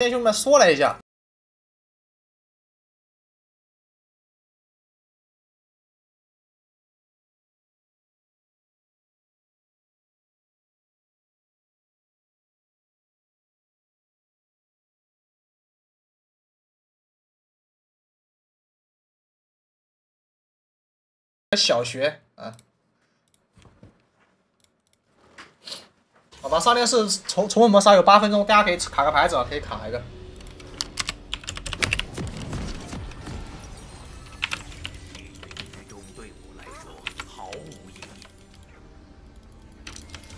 天兄们缩了一下。小学啊，好吧，上电视重温模杀有8分钟，大家可以卡个牌子啊，可以卡一个。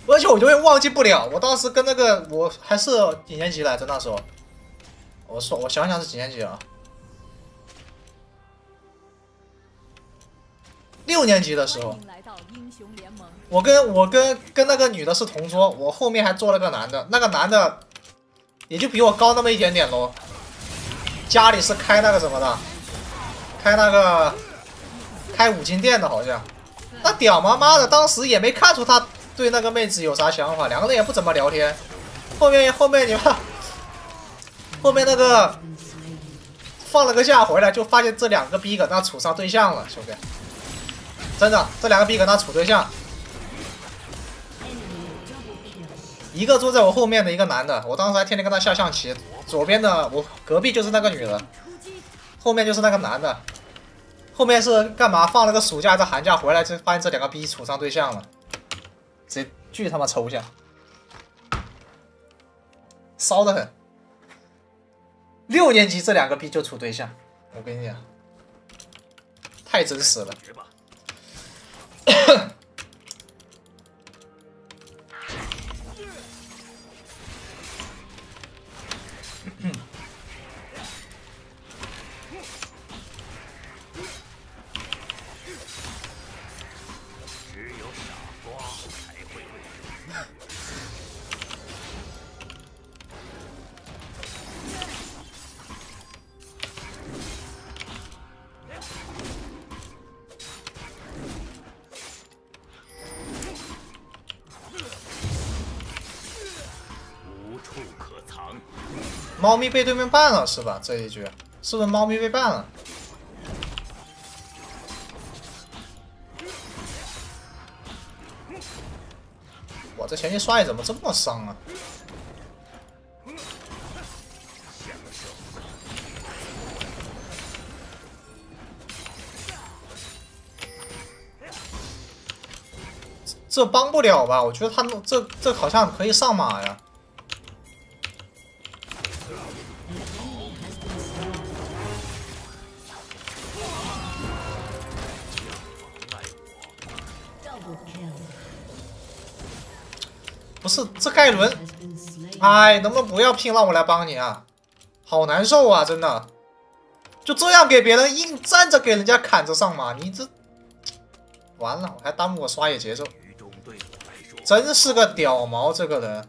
而且我永远忘记不了，我当时跟那个我还是几年级来着？那时候，我想想是几年级啊？6年级的时候，我跟那个女的是同桌，我后面还坐了个男的，那个男的也就比我高那么一点点喽。家里是开那个什么的，开五金店的，好像。那屌妈妈的，当时也没看出他。 对那个妹子有啥想法？两个人也不怎么聊天。后面你看，后面那个放了个假回来，就发现这两个逼搁那处上对象了，兄弟！真的，这两个逼搁那处对象。一个坐在我后面的一个男的，我当时还天天跟他下象棋。左边的我隔壁就是那个女的，后面就是那个男的。后面是干嘛？放了个暑假，这寒假回来就发现这两个逼处上对象了。 这巨他妈抽象，骚得很。6年级这两个逼就处对象，我跟你讲，太真实了。猫咪被对面办了是吧？这一局是不是猫咪被办了？我这前期刷野怎么这么伤啊？这帮不了吧？我觉得他这好像可以上马呀。 不是这盖伦，哎，能不能不要拼，让我来帮你啊！好难受啊，真的，就这样给别人硬站着给人家砍着上嘛，你这完了，我还耽误我刷野节奏，真是个屌毛这个人。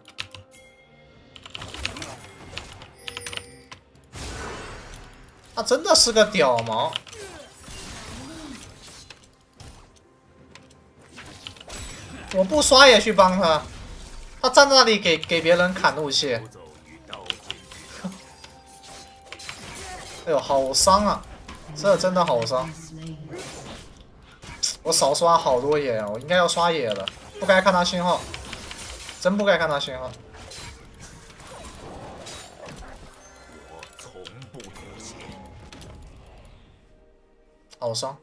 他真的是个屌毛，我不刷野去帮他，他站在那里给别人砍怒气，哎呦，好伤啊！这真的好伤，我少刷好多野啊，我应该要刷野的，不该看他信号，真不该看他信号。 好伤！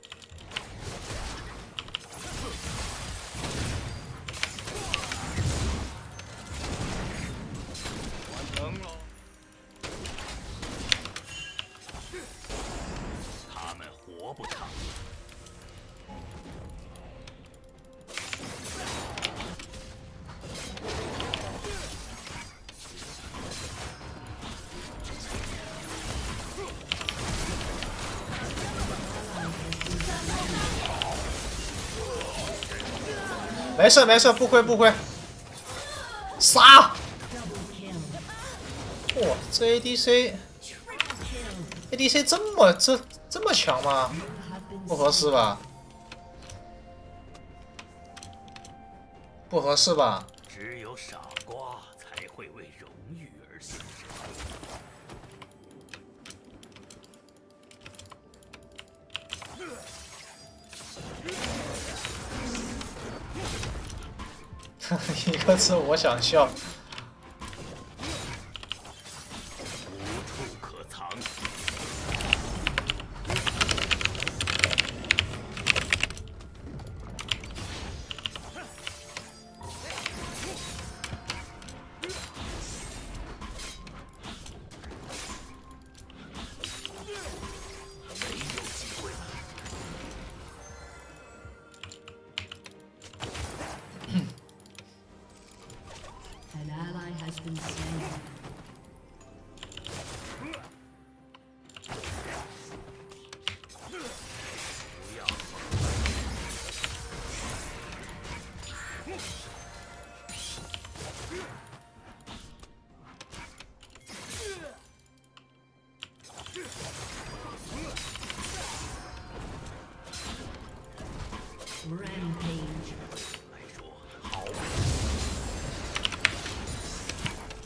他们活不长。没事没事，不亏，杀！哇，这 ADC 这么强吗？不合适吧？不合适吧？只有傻瓜才会为荣誉而牺牲。一个字我想笑。无处可藏。没有机会了。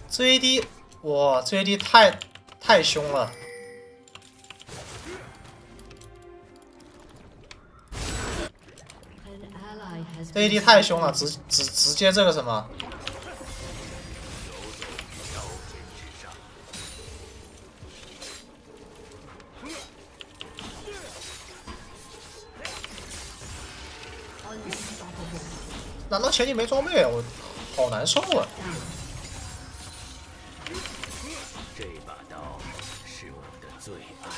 最低，哇，最低太凶了！最低太凶了，直接这个什么？难道前期没装备啊？我好难受啊！ 最爱。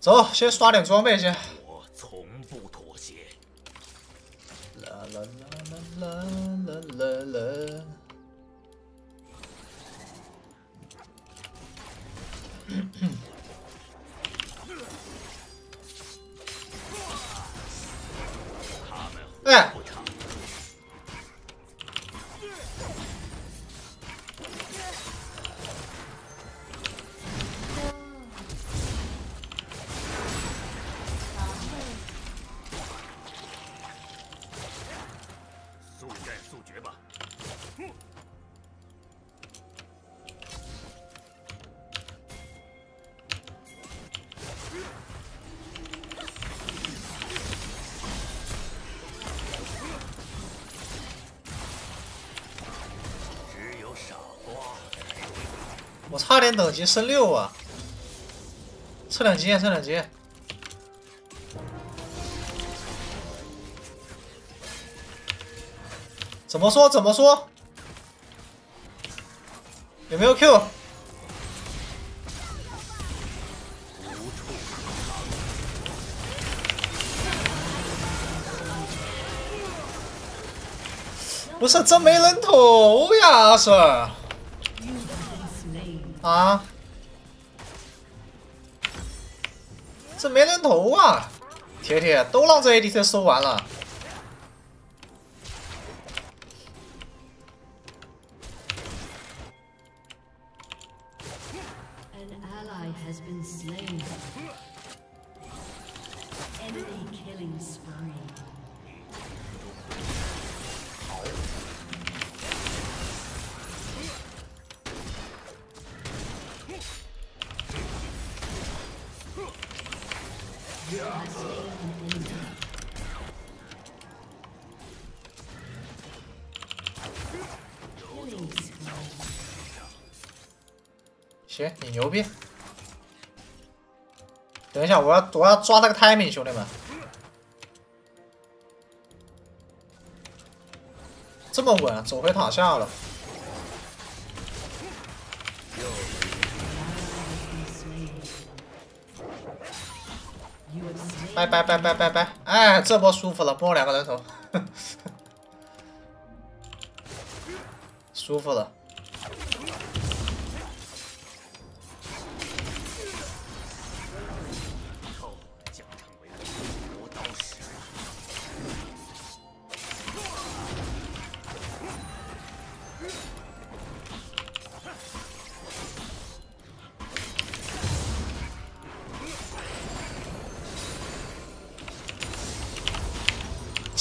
走，先刷点装备先。我从不妥协。啦啦啦啦啦啦啦。 哎，速战速决吧！我差点等级升6啊！蹭两级，蹭两级！怎么说？怎么说？有没有 Q？ 不是，真没人头呀，阿 Sir！ 啊！这没人头啊！铁铁都让这 ADC 收完了。行，你牛逼！等一下，我要抓这个 timing， 兄弟们！这么稳，走回塔下了。 拜拜拜拜拜拜！哎，这波舒服了，崩了2个人头，舒服了。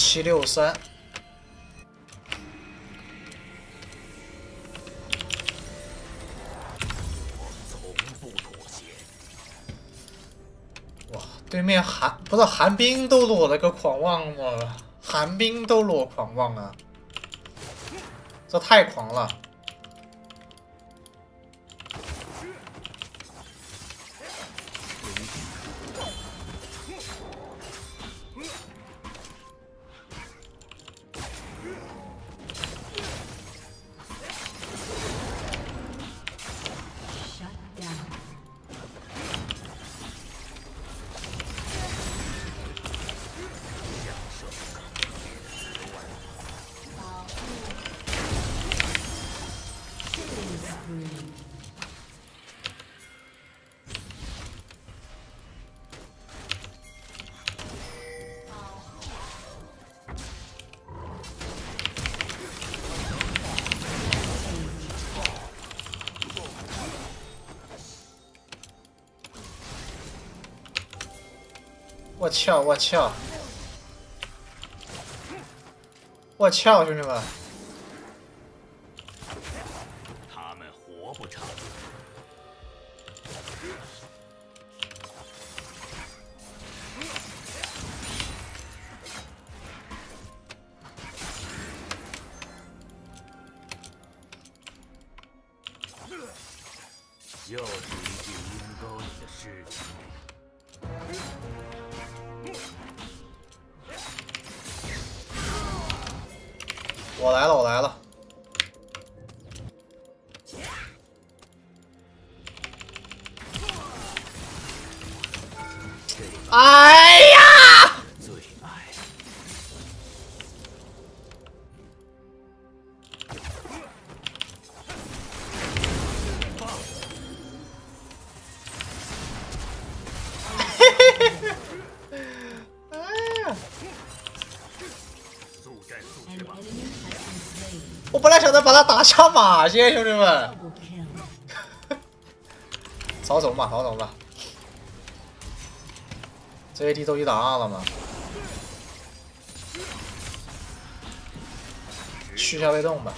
763，哇，对面寒冰都裸了个狂妄啊！寒冰都裸狂妄啊！这太狂了！我操！我操！我操！兄弟们，他们活不长。又是一具阴沟里的尸体。 我来了，我来了！哎呀！最爱。嘿嘿嘿！哎呀！速战速决吧！ 我本来想着把他打下马去，兄弟们，曹总吧，曹总吧，这 AD 都一打二了嘛，去下被动吧。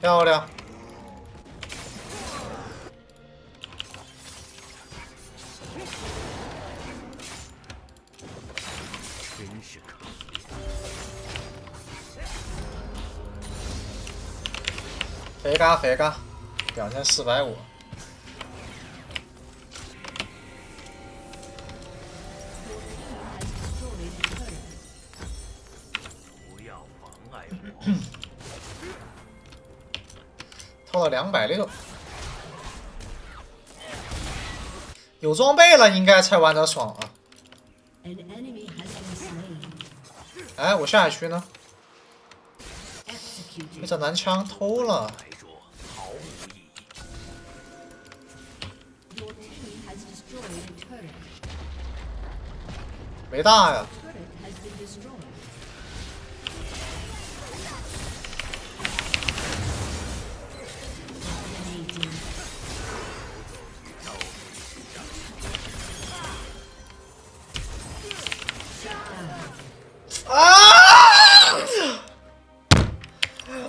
漂亮！真是可恶！肥嘎肥嘎，2450。 到260，有装备了应该才玩得爽啊！哎，我下去呢，被这男枪偷了。 没大呀！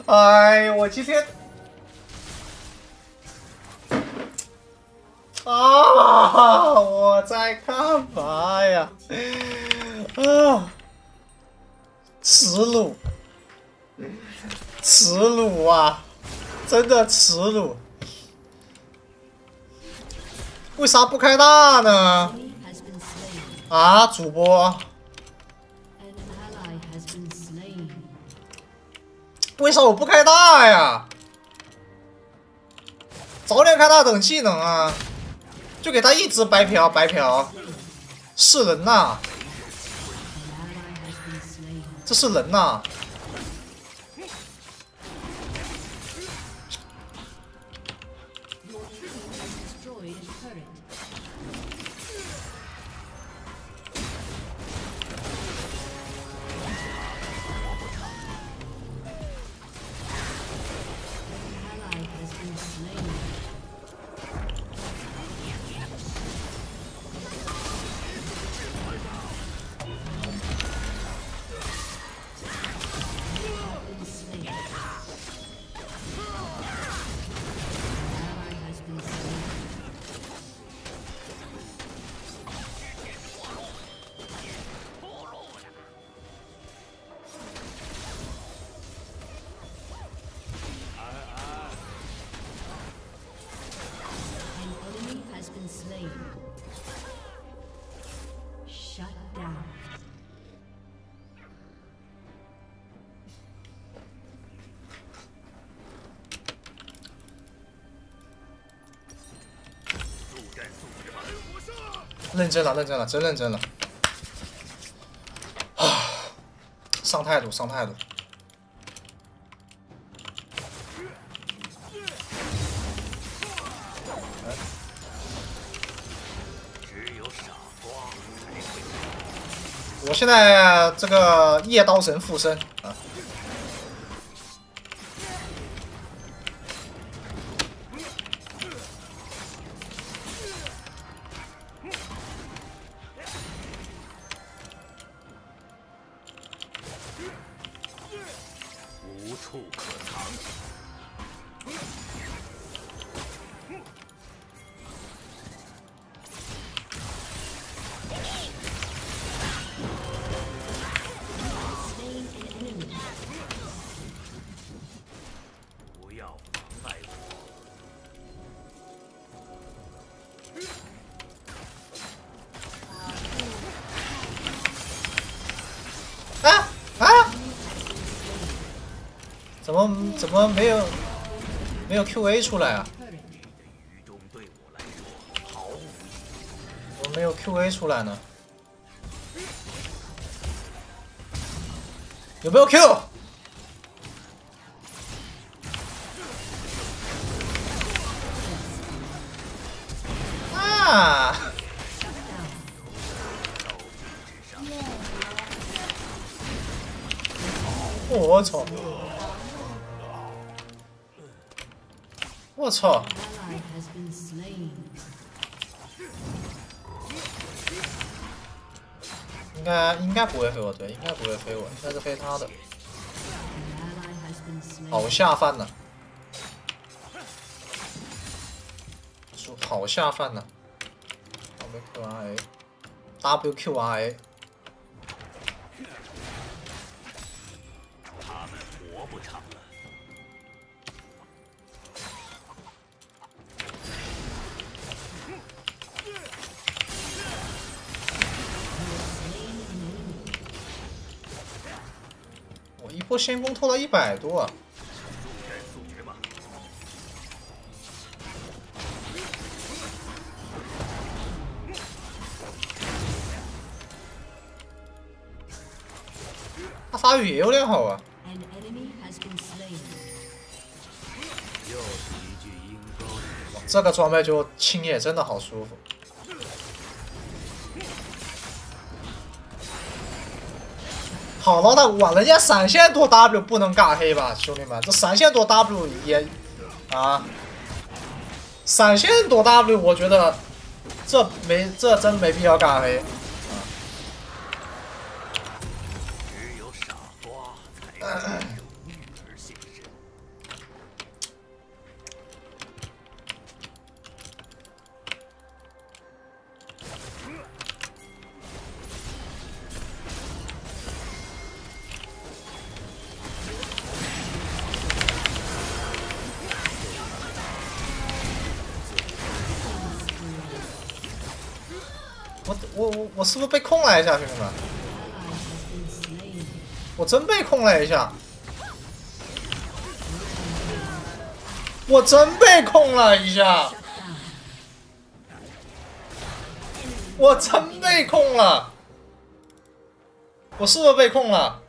哎，我今天啊，我在干嘛呀？啊，耻辱，耻辱啊！真的耻辱！为啥不开大呢？啊，主播！ 为啥我不开大呀？早点开大等技能啊，就给他一直白嫖白嫖。是人呐！这是人呐！认真了，认真了，真认真了！啊，上态度，上态度。 我现在这个夜刀神附身啊！无处可藏。 怎么没有 QA 出来啊？怎么没有 QA 出来呢？有没有 Q？ 啊！我操！ 我操！应该不会飞我对，应该不会飞我，应该是飞他的。好下饭呐！好下饭呐 ！WQRA，WQRA。 我先攻拖到100多啊！他发育也有点好啊！这个装备就清野真的好舒服。 好老大，哇！人家闪现多 W 不能尬黑吧，兄弟们，这闪现多 W 也啊，闪现多 W， 我觉得这真没必要尬黑。啊、只有傻瓜才能有女儿现身。我是不是被控了一下，兄弟们？我真被控了一下，我真被控了一下。我真被控了！我是不是被控了？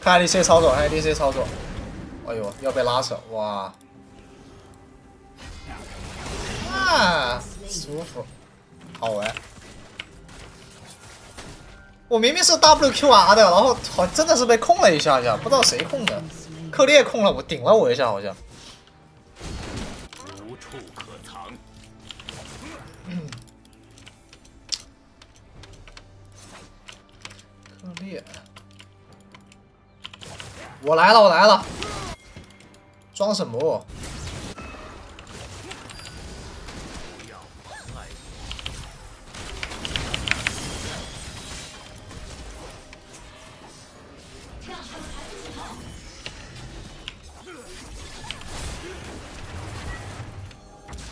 看 ADC 操作，看 ADC 操作。哎呦，要被拉扯！哇，啊，舒服，好玩。 我明明是 WQR 的，然后好真的是被控了一下下，不知道谁控的，克烈控了我，顶了我一下好像。无处可藏。克烈，我来了，我来了，装什么？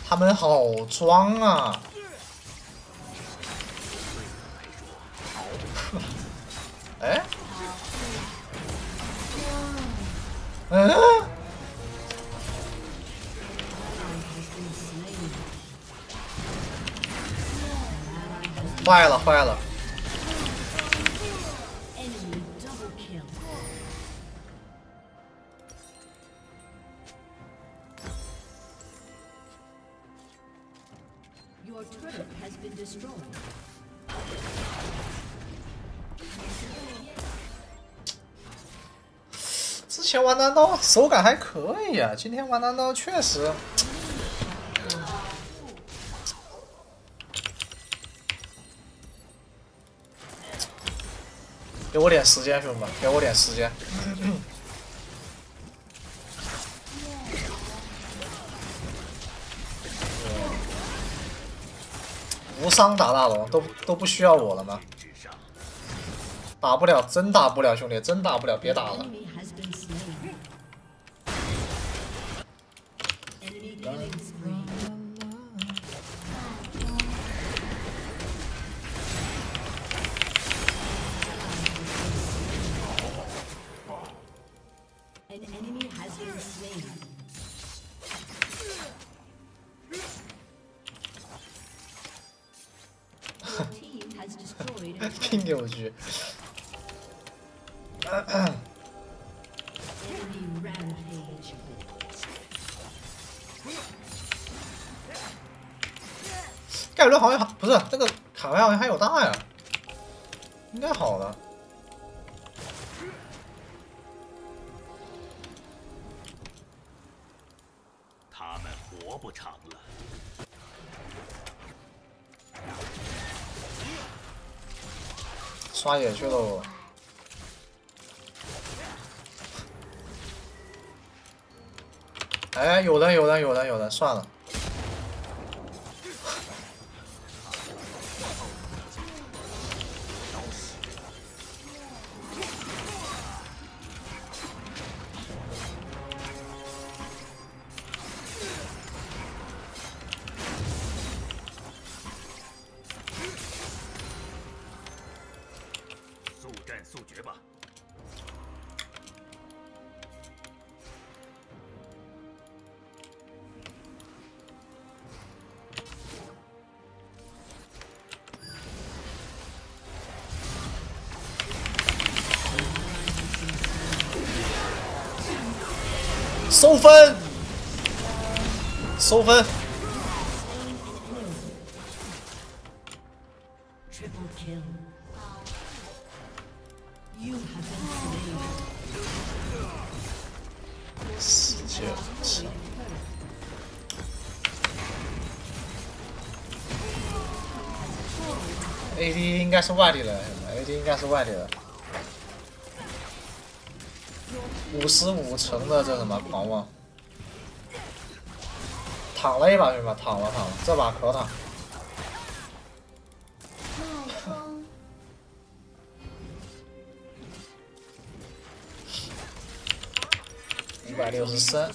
他们好装啊！哎，嗯，坏了，坏了！之前玩单刀手感还可以啊，今天玩单刀确实。给我点时间，兄弟们，给我点时间。无伤打大龙都不需要我了吗？打不了，真打不了，兄弟，真打不了，别打了。拼给我狙！盖伦好像不是那个卡牌好像还有大呀，应该好了。他们活不长了。 刷野去了我，哎，有人，有人，有人，有人，算了。速决吧！收分！收分！AD 应该是外地人 ，AD 应该是外地人。55层的这什么狂妄，躺了一把，兄弟们，躺了躺了，这把可躺。163。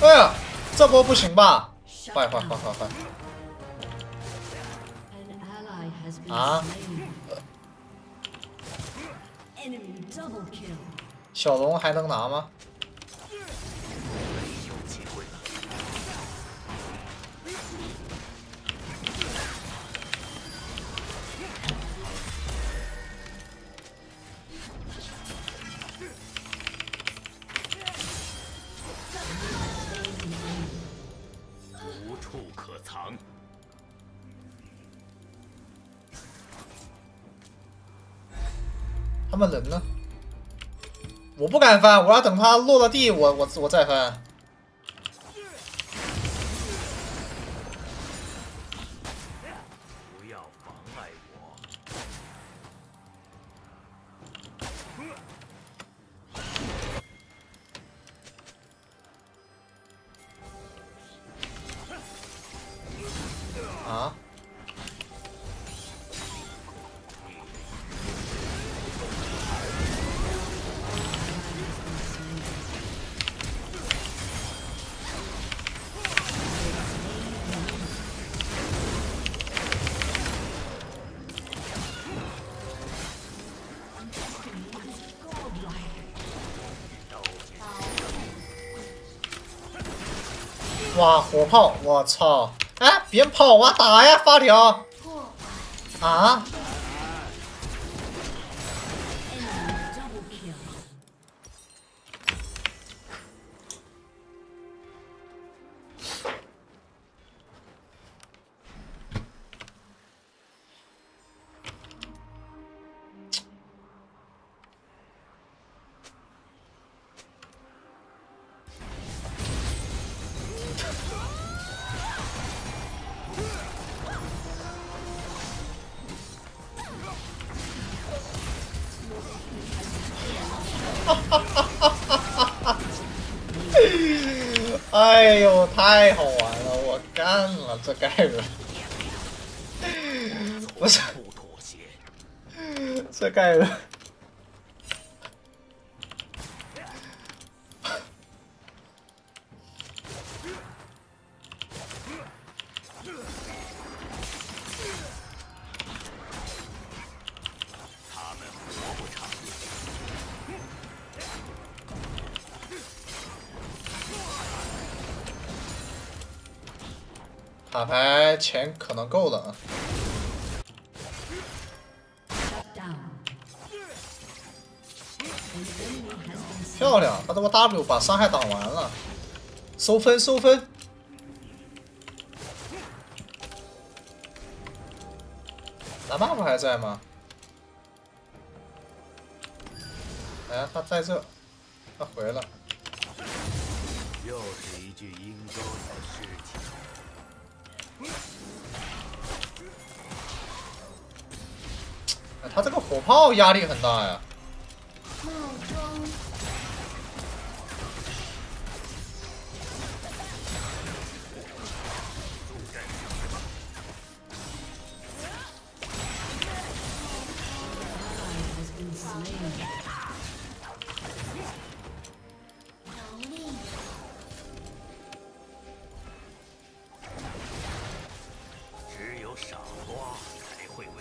哎呀！ 这波不行吧？坏！啊！小龙还能拿吗？无处可藏。 他们人呢？我不敢翻，我要等他落了地，我再翻。不要妨碍我！啊？ 哇，火炮！我操！哎，别跑啊，打呀，发条！啊！哎呦，太好玩了！我干了这盖伦，不是这盖伦，他们活不长。 塔牌钱可能够了。漂亮，他这个 W 把伤害挡完了，收分收分。蓝 buff 还在吗？哎，他在这，他回了。又是一具阴沟的尸体。 他这个火炮压力很大呀！只有傻瓜才会为。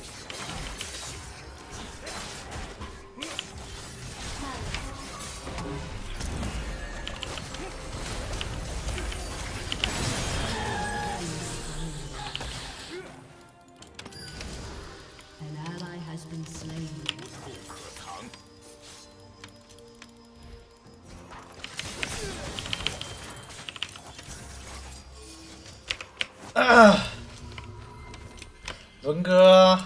文哥，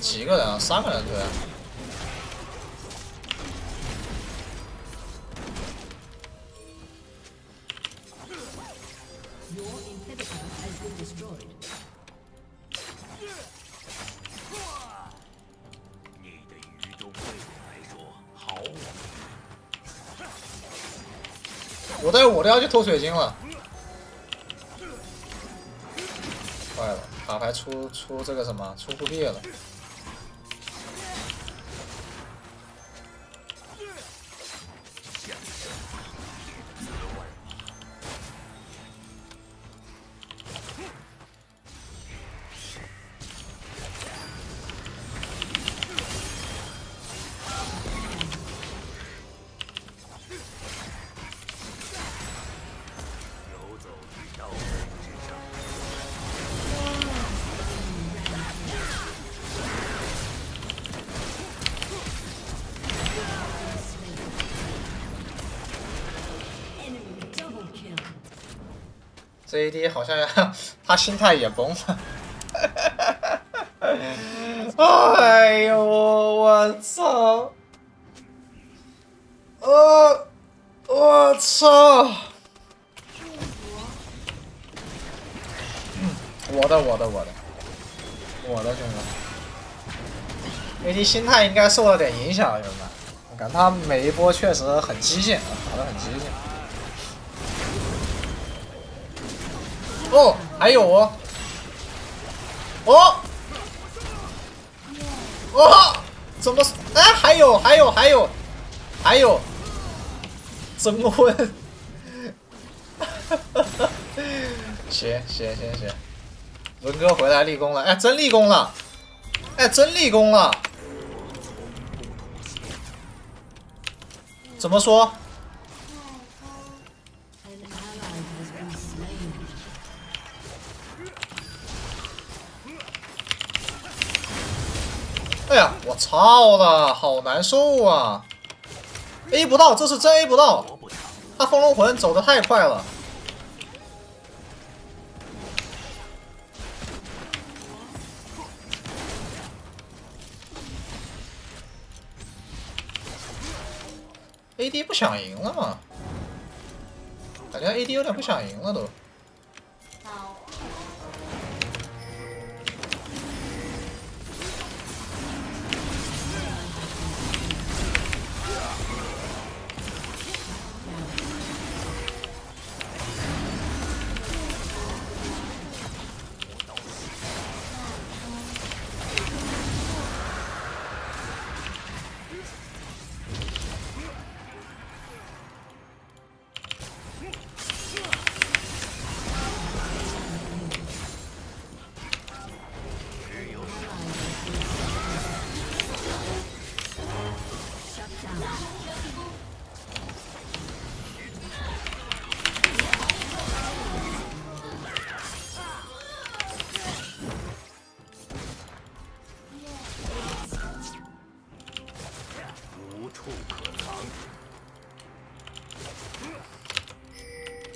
几个人啊？3个人对吧？你的愚忠对我来说毫无。 我带我的要去偷水晶了，坏了，卡牌出这个什么，出护臂了。这一滴好像他心态也崩了。哎呦，我操！我操！我的兄弟 ，AD 心态应该受了点影响，兄弟们。我感觉他每一波确实很激进，打得很激进。哦，还有哦，哦，哦，怎么？哎，还有，征婚。行。文哥回来立功了，哎，真立功了，怎么说？哎呀，我操了，好难受啊 ！A 不到，这是真 A 不到，他风龙魂走的太快了。 AD 不想赢了嘛？感觉 AD 有点不想赢了都。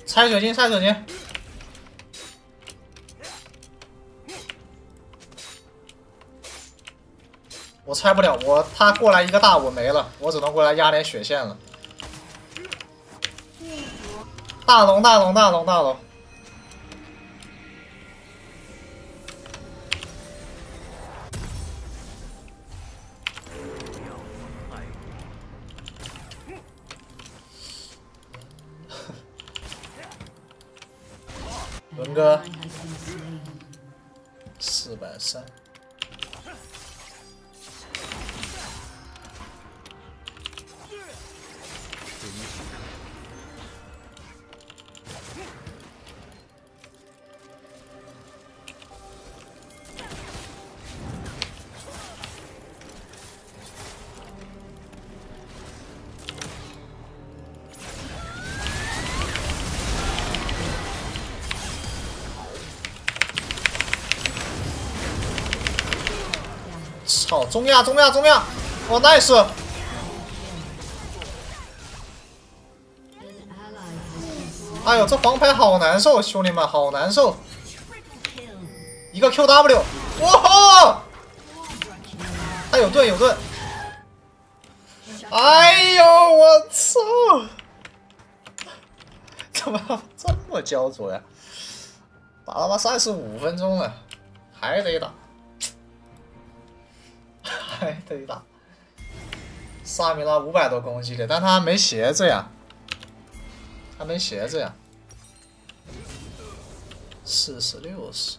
拆水晶，我拆不了，他过来一个大，我没了，我只能过来压点血线了。大龙！文哥，430。操，中亚！哦 ，nice！ 哎呦，这黄牌好难受，兄弟们，好难受！一个 QW， 哇吼！哎，有盾！哎呦，我操！怎么这么焦灼呀？打他妈35分钟了，还得打。 还得打，萨米拉500多攻击力，但他没鞋子呀，40、60，2,300。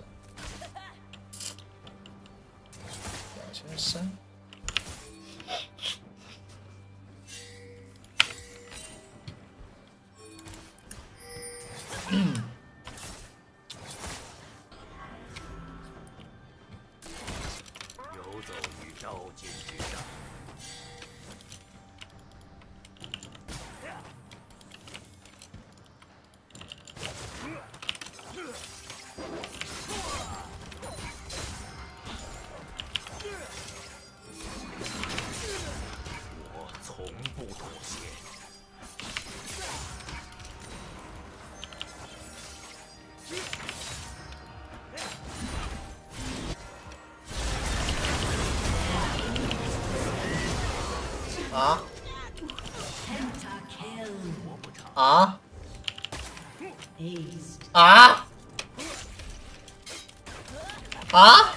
啊啊啊！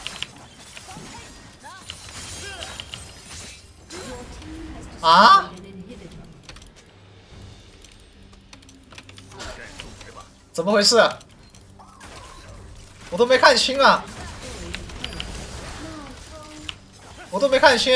啊！怎么回事？我都没看清啊！我都没看清。